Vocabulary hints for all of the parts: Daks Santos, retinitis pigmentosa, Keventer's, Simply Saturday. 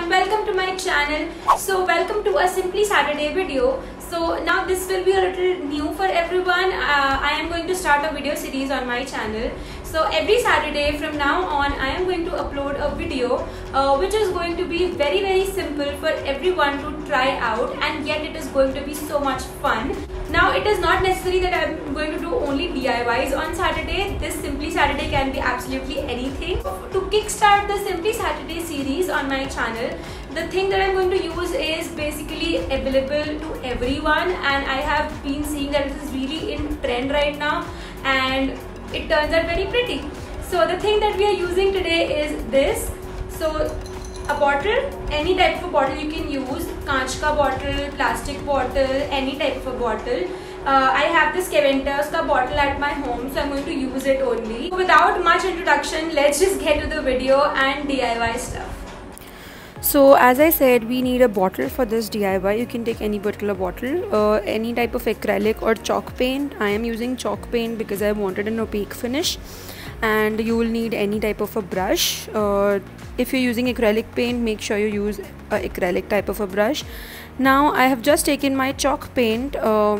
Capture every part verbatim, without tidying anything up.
everyone, welcome to my channel. So welcome to a Simply Saturday video. So now this will be a little new for everyone. Uh, I am going to start a video series on my channel. So every Saturday from now on I am going to upload a video uh, which is going to be very very simple for everyone to try out, and yet it is going to be so much fun. Now it is not necessary that I am going to do only D I Ys on Saturday. This Simply Saturday can be absolutely anything. To kickstart the Simply Saturday series on my channel, the thing that I'm going to use is basically available to everyone, and I have been seeing that it is really in trend right now and it turns out very pretty. So the thing that we are using today is this. So a bottle, any type of bottle you can use, kaanch ka bottle, plastic bottle, any type of bottle. Uh, I have this Keventer's ka bottle at my home, so I'm going to use it only. Without much introduction, let's just get to the video and D I Y stuff. So as I said, we need a bottle for this D I Y. You can take any particular bottle, uh, any type of acrylic or chalk paint. I am using chalk paint because I wanted an opaque finish, and you will need any type of a brush. Uh, if you're using acrylic paint, make sure you use a acrylic type of a brush. Now I have just taken my chalk paint uh,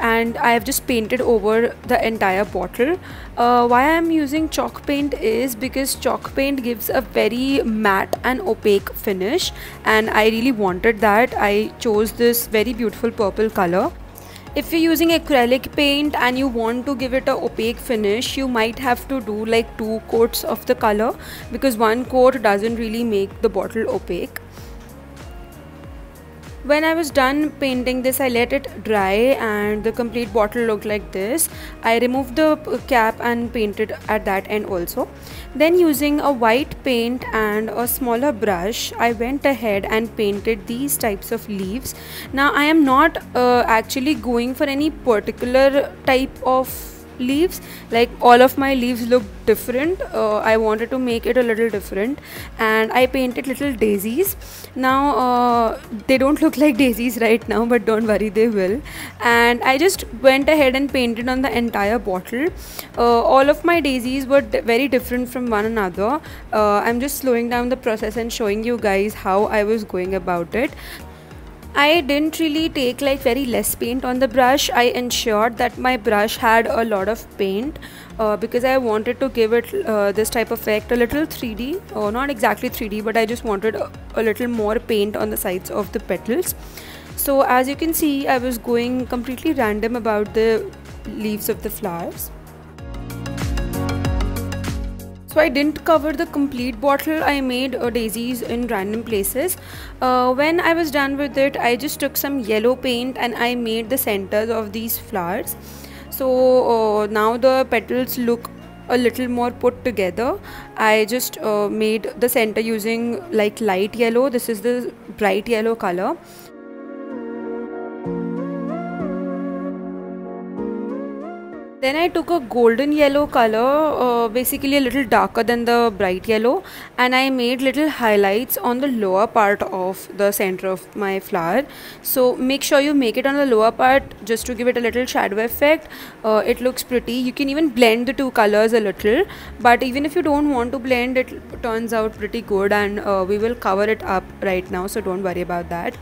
and I have just painted over the entire bottle. Uh, why I am using chalk paint is because chalk paint gives a very matte and opaque finish, and I really wanted that. I chose this very beautiful purple color. If you're using acrylic paint and you want to give it a opaque finish, you might have to do like two coats of the color, because one coat doesn't really make the bottle opaque. When I was done painting this, I let it dry and the complete bottle looked like this. I removed the cap and painted at that end also. Then using a white paint and a smaller brush, I went ahead and painted these types of leaves. Now I am not uh, actually going for any particular type of leaves, like all of my leaves look different. uh, I wanted to make it a little different, and I painted little daisies. Now uh, they don't look like daisies right now, but don't worry, they will. And I just went ahead and painted on the entire bottle. Uh, all of my daisies were very different from one another. uh, I'm just slowing down the process and showing you guys how I was going about it. I didn't really take like very less paint on the brush. I ensured that my brush had a lot of paint uh, because I wanted to give it uh, this type of effect, a little three D, or not exactly three D, but I just wanted a, a little more paint on the sides of the petals. So as you can see, I was going completely random about the leaves of the flowers. So I didn't cover the complete bottle. I made uh, daisies in random places. Uh, when I was done with it, I just took some yellow paint and I made the centers of these flowers. So uh, now the petals look a little more put together. I just uh, made the center using like light yellow. This is the bright yellow color. Then I took a golden yellow color, uh, basically a little darker than the bright yellow, and I made little highlights on the lower part of the center of my flower. So make sure you make it on the lower part just to give it a little shadow effect. Uh, it looks pretty. You can even blend the two colors a little, but even if you don't want to blend, it turns out pretty good, and uh, we will cover it up right now, so don't worry about that.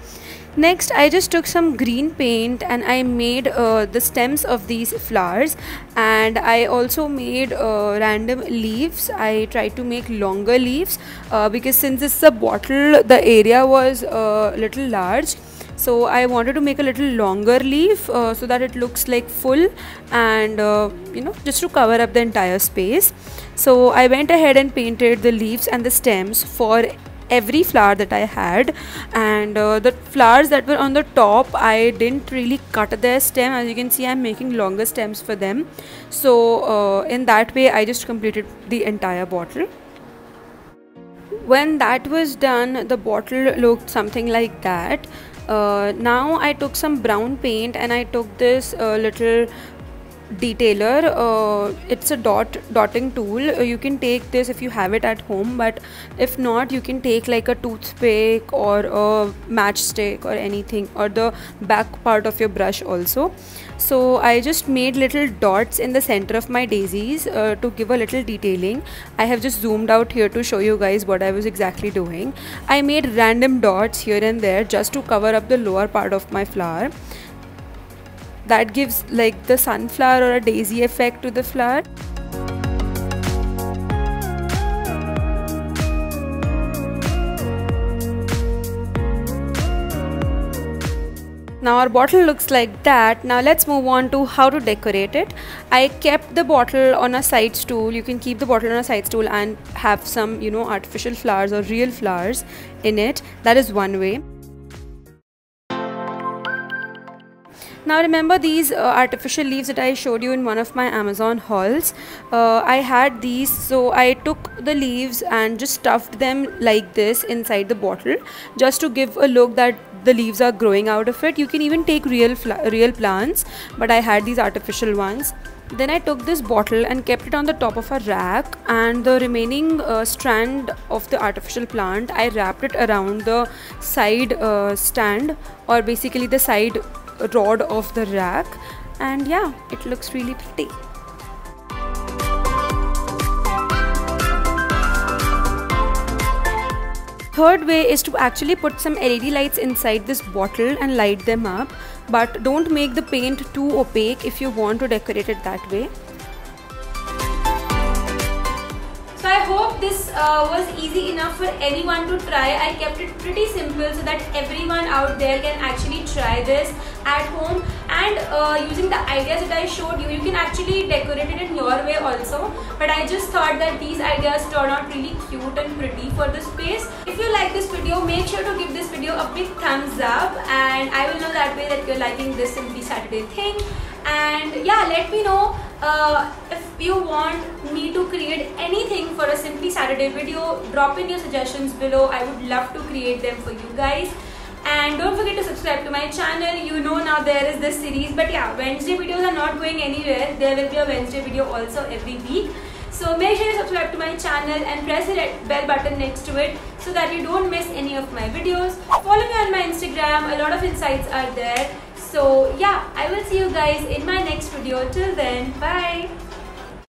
Next, I just took some green paint and I made uh, the stems of these flowers, and I also made uh, random leaves. I tried to make longer leaves uh, because since this is a bottle, the area was a uh, little large. So I wanted to make a little longer leaf uh, so that it looks like full, and uh, you know, just to cover up the entire space. So I went ahead and painted the leaves and the stems for every flower that I had, and uh, the flowers that were on the top, I didn't really cut their stem. As you can see, I'm making longer stems for them. So uh, in that way, I just completed the entire bottle. When that was done, the bottle looked something like that. Uh, now I took some brown paint and I took this uh, little detailer. Uh, it's a dot dotting tool. You can take this if you have it at home, but if not, you can take like a toothpick or a matchstick or anything, or the back part of your brush also. So I just made little dots in the center of my daisies uh, to give a little detailing. I have just zoomed out here to show you guys what I was exactly doing. I made random dots here and there just to cover up the lower part of my flower. That gives like the sunflower or a daisy effect to the flower. Now our bottle looks like that. Now let's move on to how to decorate it. I kept the bottle on a side stool. You can keep the bottle on a side stool and have some, you know, artificial flowers or real flowers in it. That is one way. Now remember these uh, artificial leaves that I showed you in one of my Amazon hauls. Uh, I had these, so I took the leaves and just stuffed them like this inside the bottle just to give a look that the leaves are growing out of it. You can even take real real plants, but I had these artificial ones. Then I took this bottle and kept it on the top of a rack, and the remaining uh, strand of the artificial plant, I wrapped it around the side uh, stand, or basically the side rod of the rack, and yeah, it looks really pretty. Third way is to actually put some L E D lights inside this bottle and light them up, but don't make the paint too opaque if you want to decorate it that way. So I hope this uh, was easy enough for anyone to try. I kept it pretty simple so that everyone out there can actually try this at home, and uh, using the ideas that I showed you, you can actually decorate it in your way also. But I just thought that these ideas turned out really cute and pretty for the space. If you like this video, make sure to give this video a big thumbs up, and I will know that way that you're liking this Simply Saturday thing. And yeah, let me know uh, if you want me to create anything for a Simply Saturday video. Drop in your suggestions below. I would love to create them for you guys. And don't forget to subscribe to my channel. You know now there is this series, but yeah, Wednesday videos are not going anywhere. There will be a Wednesday video also every week. So make sure you subscribe to my channel and press the red bell button next to it so that you don't miss any of my videos. Follow me on my Instagram. A lot of insights are there. So yeah, I will see you guys in my next video. Till then, bye.